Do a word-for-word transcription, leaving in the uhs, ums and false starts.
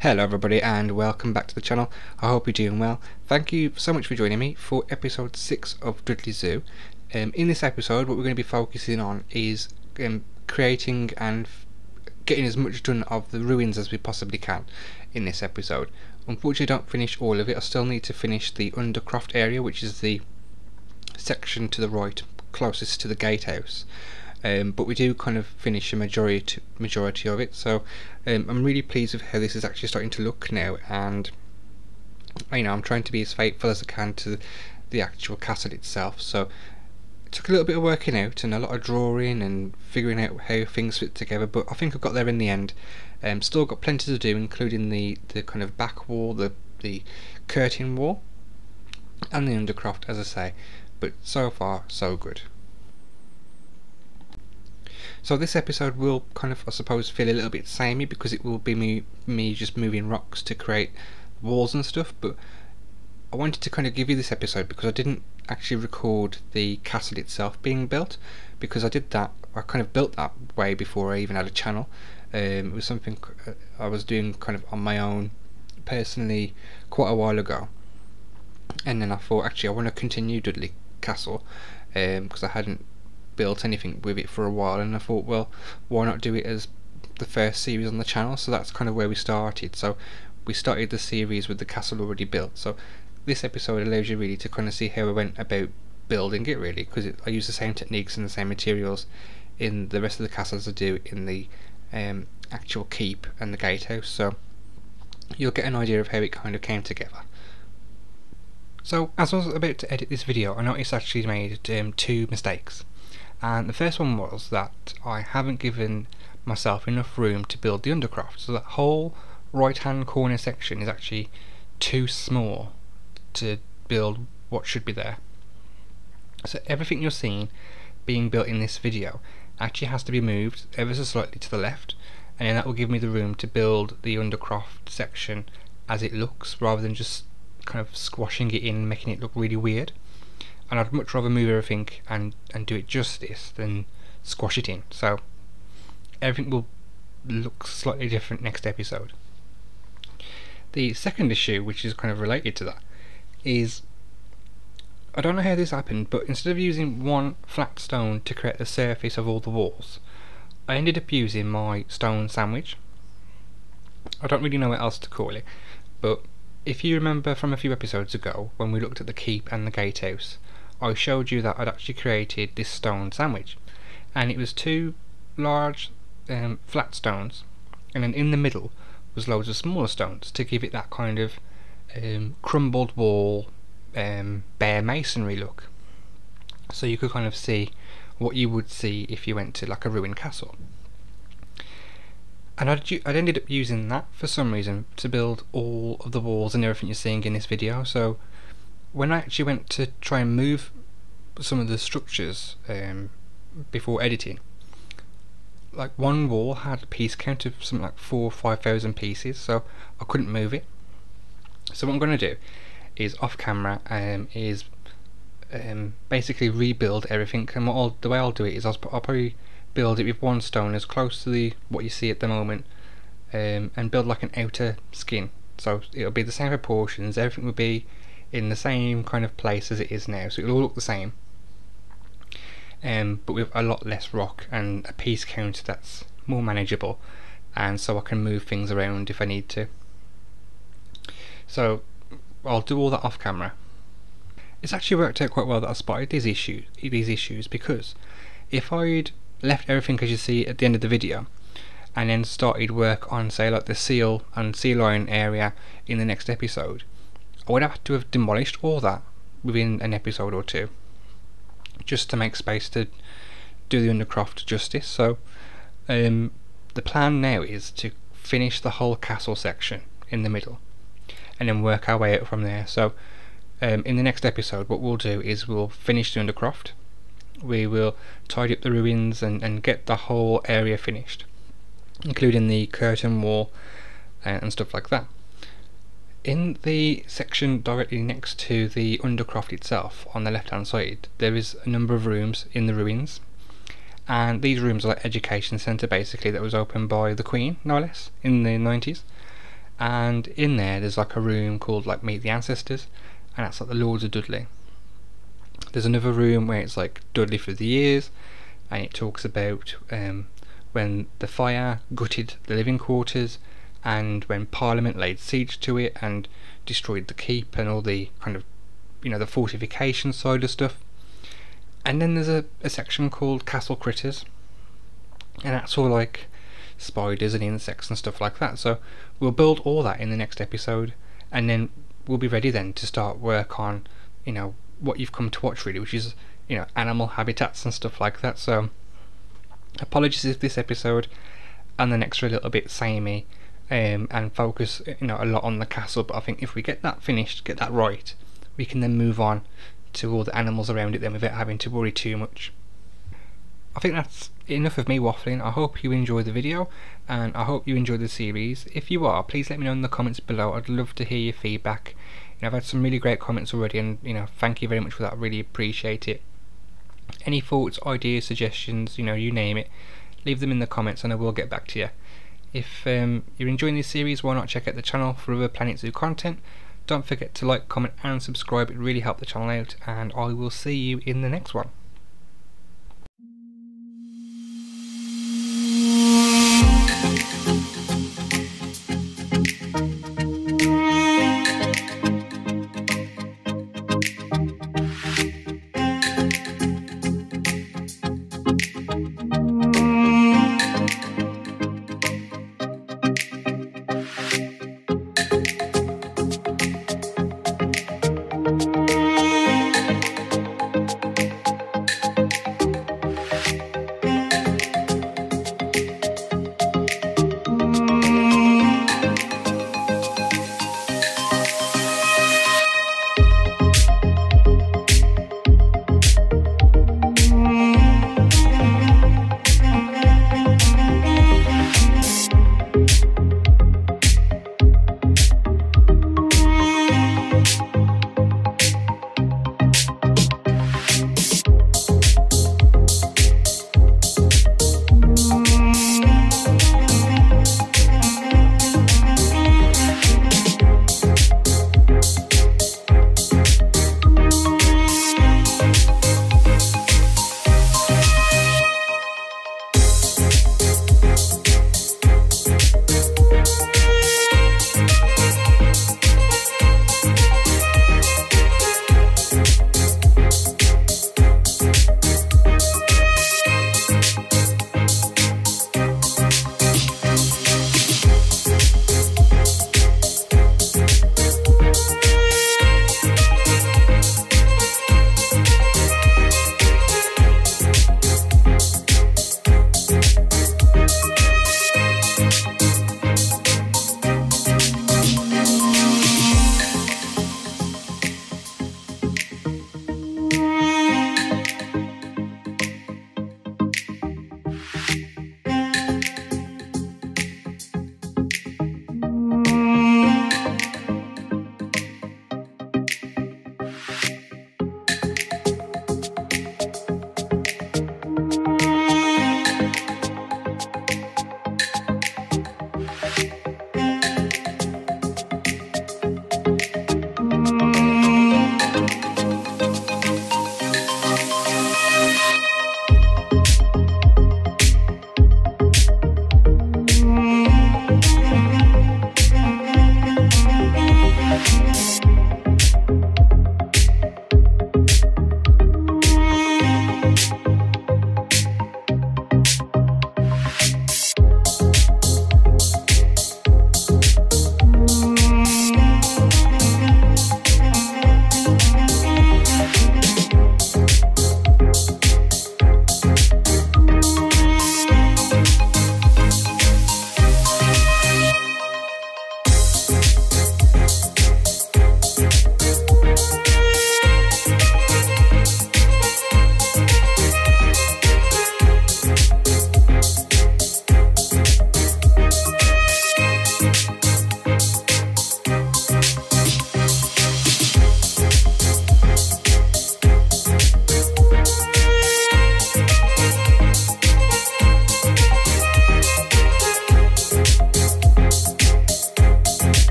Hello everybody and welcome back to the channel. I hope you're doing well. Thank you so much for joining me for episode six of Dudley Zoo. Um, in this episode what we're going to be focusing on is um, creating and getting as much done of the ruins as we possibly can in this episode. Unfortunately I don't finish all of it. I still need to finish the Undercroft area, which is the section to the right closest to the gatehouse. Um, but we do kind of finish a majority majority of it, so um, I'm really pleased with how this is actually starting to look now, and you know I'm trying to be as faithful as I can to the actual castle itself. So it took a little bit of working out and a lot of drawing and figuring out how things fit together, but I think I got there in the end. Um, still got plenty to do, including the the kind of back wall, the the curtain wall, and the Undercroft, as I say. But so far, so good. So this episode will kind of, I suppose, feel a little bit samey because it will be me, me just moving rocks to create walls and stuff, but I wanted to kind of give you this episode because I didn't actually record the castle itself being built, because I did that, I kind of built that way before I even had a channel. Um, it was something I was doing kind of on my own personally quite a while ago, and then I thought actually I want to continue Dudley Castle because um, I hadn't built anything with it for a while, and I thought, well, why not do it as the first series on the channel? So that's kind of where we started. So we started the series with the castle already built, so this episode allows you really to kind of see how I went about building it, really, because I use the same techniques and the same materials in the rest of the castle as I do in the um, actual keep and the gatehouse, so you'll get an idea of how it kind of came together. So as I was about to edit this video, I noticed I actually made um, two mistakes. And the first one was that I haven't given myself enough room to build the Undercroft, so that whole right hand corner section is actually too small to build what should be there. So everything you're seeing being built in this video actually has to be moved ever so slightly to the left, and then that will give me the room to build the Undercroft section as it looks, rather than just kind of squashing it in, making it look really weird. And I'd much rather move everything and, and do it justice than squash it in. So everything will look slightly different next episode. The second issue, which is kind of related to that, is I don't know how this happened, but instead of using one flat stone to create the surface of all the walls, I ended up using my stone sandwich. I don't really know what else to call it, but if you remember from a few episodes ago when we looked at the keep and the gatehouse, I showed you that I'd actually created this stone sandwich, and it was two large um, flat stones, and then in the middle was loads of smaller stones to give it that kind of um, crumbled wall, um, bare masonry look, so you could kind of see what you would see if you went to like a ruined castle. And I'd, I'd ended up using that for some reason to build all of the walls and everything you're seeing in this video. So when I actually went to try and move some of the structures um, before editing, like one wall had a piece count of something like four or five thousand pieces, so I couldn't move it. So what I'm going to do is off camera um, is um, basically rebuild everything, and what I'll, the way I'll do it is I'll, I'll probably build it with one stone as close to the what you see at the moment, um, and build like an outer skin, so it'll be the same proportions, everything will be in the same kind of place as it is now, so it'll all look the same, um, but with a lot less rock and a piece count that's more manageable, and so I can move things around if I need to. So I'll do all that off camera. It's actually worked out quite well that I spotted these issues, these issues because if I'd left everything as you see at the end of the video and then started work on, say, like the seal and sea lion area in the next episode, I would have to have demolished all that within an episode or two just to make space to do the Undercroft justice. So um, the plan now is to finish the whole castle section in the middle and then work our way out from there. So um, in the next episode what we'll do is we'll finish the Undercroft, we will tidy up the ruins and, and get the whole area finished, including the curtain wall and, and stuff like that. In the section directly next to the Undercroft itself on the left hand side there is a number of rooms in the ruins, and these rooms are like education centre basically that was opened by the Queen, no less, in the nineties, and in there there's like a room called like Meet the Ancestors, and that's like the Lords of Dudley. There's another room where it's like Dudley for the years, and it talks about um, when the fire gutted the living quarters, and when Parliament laid siege to it and destroyed the keep and all the kind of, you know, the fortification side of stuff. And then there's a, a section called Castle Critters, and that's all like spiders and insects and stuff like that. So we'll build all that in the next episode, and then we'll be ready then to start work on, you know, what you've come to watch really, which is, you know, animal habitats and stuff like that. So apologies if this episode and the next are a little bit samey, um, and focus, you know, a lot on the castle, but I think if we get that finished, get that right, we can then move on to all the animals around it then without having to worry too much. I think that's enough of me waffling. I hope you enjoyed the video, and I hope you enjoyed the series. If you are, please let me know in the comments below. I'd love to hear your feedback. You know, I've had some really great comments already, and you know, thank you very much for that. I really appreciate it. Any thoughts, ideas, suggestions, you know, you name it, leave them in the comments and I will get back to you. If um, you're enjoying this series, why not check out the channel for other Planet Zoo content. Don't forget to like, comment and subscribe. It really helps the channel out, and I will see you in the next one.